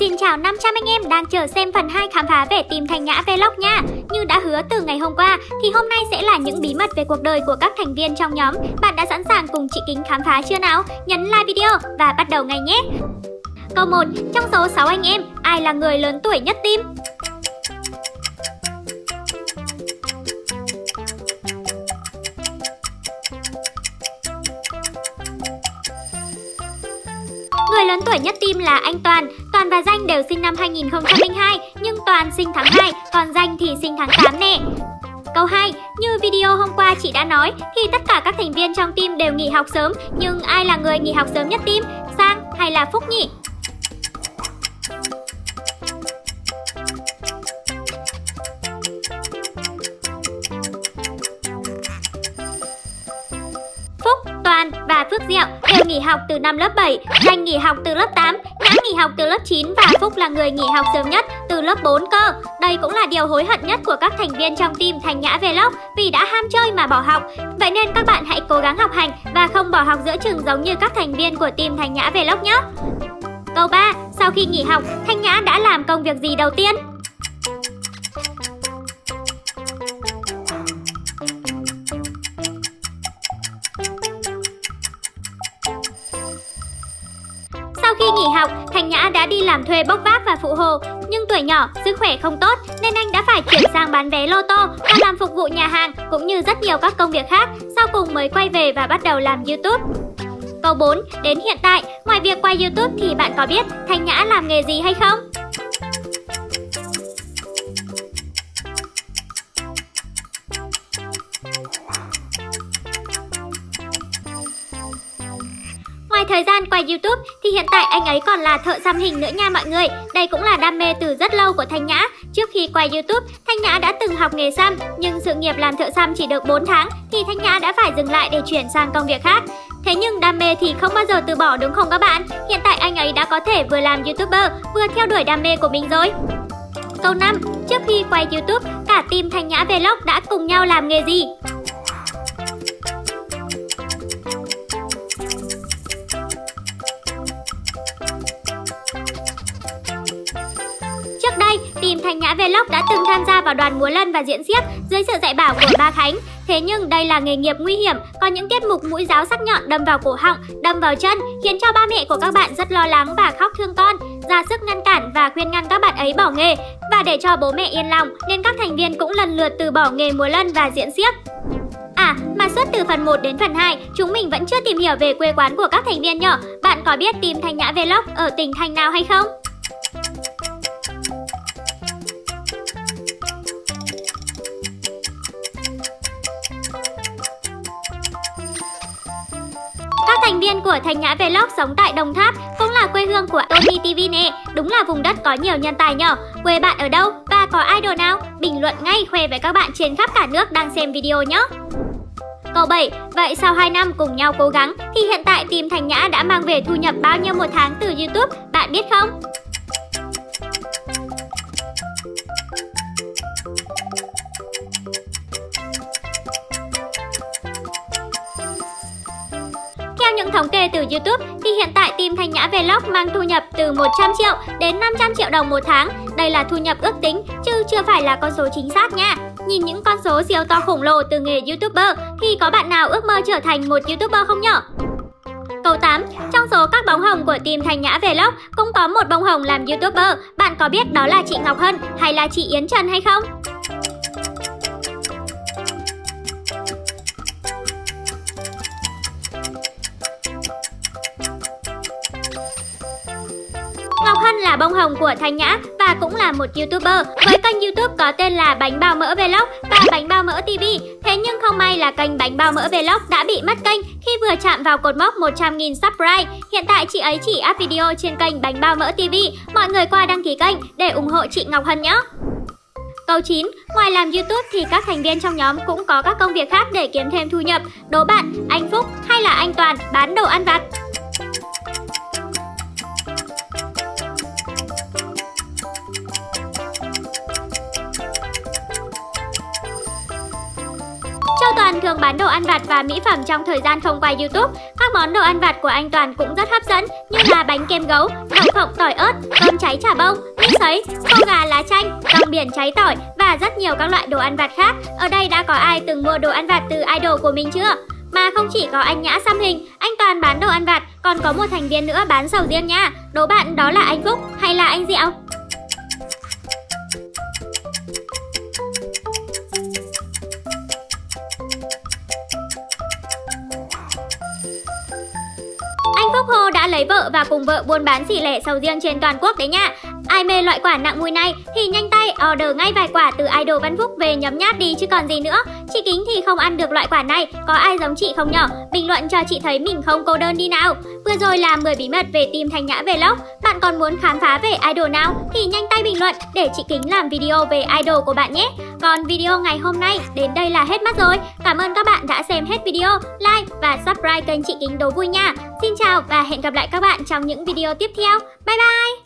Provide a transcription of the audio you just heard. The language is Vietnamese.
Xin chào 500 anh em đang chờ xem phần 2 khám phá về team Thanh Nhã Vlog nha. Như đã hứa từ ngày hôm qua thì hôm nay sẽ là những bí mật về cuộc đời của các thành viên trong nhóm. Bạn đã sẵn sàng cùng chị Kính khám phá chưa nào? Nhấn like video và bắt đầu ngay nhé. Câu 1, trong số 6 anh em, ai là người lớn tuổi nhất team? Người lớn tuổi nhất team là anh Toàn. Toàn và Danh đều sinh năm 2002, nhưng Toàn sinh tháng 2, còn Danh thì sinh tháng 8 nè. Câu 2, như video hôm qua chị đã nói thì tất cả các thành viên trong team đều nghỉ học sớm, nhưng ai là người nghỉ học sớm nhất team? Sang hay là Phúc nhỉ? Toàn và Phước Diệu đều nghỉ học từ năm lớp 7, Danh nghỉ học từ lớp 8, Nhã nghỉ học từ lớp 9 và Phúc là người nghỉ học sớm nhất từ lớp 4 cơ. Đây cũng là điều hối hận nhất của các thành viên trong team Thanh Nhã Vlog vì đã ham chơi mà bỏ học. Vậy nên các bạn hãy cố gắng học hành và không bỏ học giữa chừng giống như các thành viên của team Thanh Nhã Vlog nhé. Câu 3, sau khi nghỉ học, Thanh Nhã đã làm công việc gì đầu tiên? Khi nghỉ học, Thanh Nhã đã đi làm thuê bốc vác và phụ hồ, nhưng tuổi nhỏ, sức khỏe không tốt nên anh đã phải chuyển sang bán vé lô tô và làm phục vụ nhà hàng cũng như rất nhiều các công việc khác, sau cùng mới quay về và bắt đầu làm YouTube. Câu 4, đến hiện tại, ngoài việc quay YouTube thì bạn có biết Thanh Nhã làm nghề gì hay không? Thời gian quay YouTube thì hiện tại anh ấy còn là thợ xăm hình nữa nha mọi người. Đây cũng là đam mê từ rất lâu của Thanh Nhã. Trước khi quay YouTube, Thanh Nhã đã từng học nghề xăm, nhưng sự nghiệp làm thợ xăm chỉ được 4 tháng thì Thanh Nhã đã phải dừng lại để chuyển sang công việc khác. Thế nhưng đam mê thì không bao giờ từ bỏ đúng không các bạn? Hiện tại anh ấy đã có thể vừa làm YouTuber, vừa theo đuổi đam mê của mình rồi. Câu 5, trước khi quay YouTube, cả team Thanh Nhã Vlog đã cùng nhau làm nghề gì? Team Thanh Nhã Vlog đã từng tham gia vào đoàn múa lân và diễn xiếc dưới sự dạy bảo của ba Khánh. Thế nhưng đây là nghề nghiệp nguy hiểm, có những tiết mục mũi giáo sắc nhọn đâm vào cổ họng, đâm vào chân, khiến cho ba mẹ của các bạn rất lo lắng và khóc thương con, ra sức ngăn cản và khuyên ngăn các bạn ấy bỏ nghề. Và để cho bố mẹ yên lòng nên các thành viên cũng lần lượt từ bỏ nghề múa lân và diễn xiếc. Mà suốt từ phần 1 đến phần 2, chúng mình vẫn chưa tìm hiểu về quê quán của các thành viên nhỏ. Bạn có biết team Thanh Nhã Vlog ở tỉnh thành nào hay không? Thành viên của Thanh Nhã Vlog sống tại Đồng Tháp, cũng là quê hương của Totti TV nè. Đúng là vùng đất có nhiều nhân tài nhỏ. Quê bạn ở đâu và có idol nào? Bình luận ngay khoe với các bạn trên khắp cả nước đang xem video nhé. Câu 7, vậy sau 2 năm cùng nhau cố gắng thì hiện tại team Thanh Nhã đã mang về thu nhập bao nhiêu một tháng từ YouTube, bạn biết không? Những thống kê từ YouTube thì hiện tại team Thanh Nhã Vlog mang thu nhập từ 100 triệu đến 500 triệu đồng một tháng. Đây là thu nhập ước tính chứ chưa phải là con số chính xác nha. Nhìn những con số siêu to khổng lồ từ nghề YouTuber thì có bạn nào ước mơ trở thành một YouTuber không nhở? Câu 8, trong số các bóng hồng của team Thanh Nhã Vlog cũng có một bóng hồng làm YouTuber. Bạn có biết đó là chị Ngọc Hân hay là chị Yến Trần hay không? Ngọc Hân là bông hồng của Thanh Nhã và cũng là một YouTuber với kênh YouTube có tên là Bánh Bao Mỡ Vlog và Bánh Bao Mỡ TV. Thế nhưng không may là kênh Bánh Bao Mỡ Vlog đã bị mất kênh khi vừa chạm vào cột mốc 100.000 subscribe. Hiện tại chị ấy chỉ up video trên kênh Bánh Bao Mỡ TV. Mọi người qua đăng ký kênh để ủng hộ chị Ngọc Hân nhé. Câu 9, ngoài làm YouTube thì các thành viên trong nhóm cũng có các công việc khác để kiếm thêm thu nhập. Đố bạn, anh Phúc hay là anh Toàn bán đồ ăn vặt? Toàn thường bán đồ ăn vặt và mỹ phẩm trong thời gian không quay YouTube. Các món đồ ăn vặt của anh Toàn cũng rất hấp dẫn như là bánh kem gấu, đậu phộng tỏi ớt, tôm cháy chả bông, nước sấy, khô gà lá chanh, rong biển cháy tỏi và rất nhiều các loại đồ ăn vặt khác. Ở đây đã có ai từng mua đồ ăn vặt từ idol của mình chưa? Mà không chỉ có anh Nhã xăm hình, anh Toàn bán đồ ăn vặt, còn có một thành viên nữa bán sầu riêng nha. Đố bạn đó là anh Phúc hay là anh Diệu? Cô đã lấy vợ và cùng vợ buôn bán xỉ lẻ sầu riêng trên toàn quốc đấy nha. Ai mê loại quả nặng mùi này thì nhanh tay order ngay vài quả từ idol Văn Phúc về nhấm nháp đi chứ còn gì nữa. Chị Kính thì không ăn được loại quả này, có ai giống chị không nhở? Bình luận cho chị thấy mình không cô đơn đi nào. Vừa rồi là 10 bí mật về team Thanh Nhã Vlog. Bạn còn muốn khám phá về idol nào thì nhanh tay bình luận để chị Kính làm video về idol của bạn nhé. Còn video ngày hôm nay đến đây là hết mất rồi. Cảm ơn các bạn đã xem hết video, like và subscribe kênh chị Kính Đố Vui nha. Xin chào và hẹn gặp lại các bạn trong những video tiếp theo. Bye bye!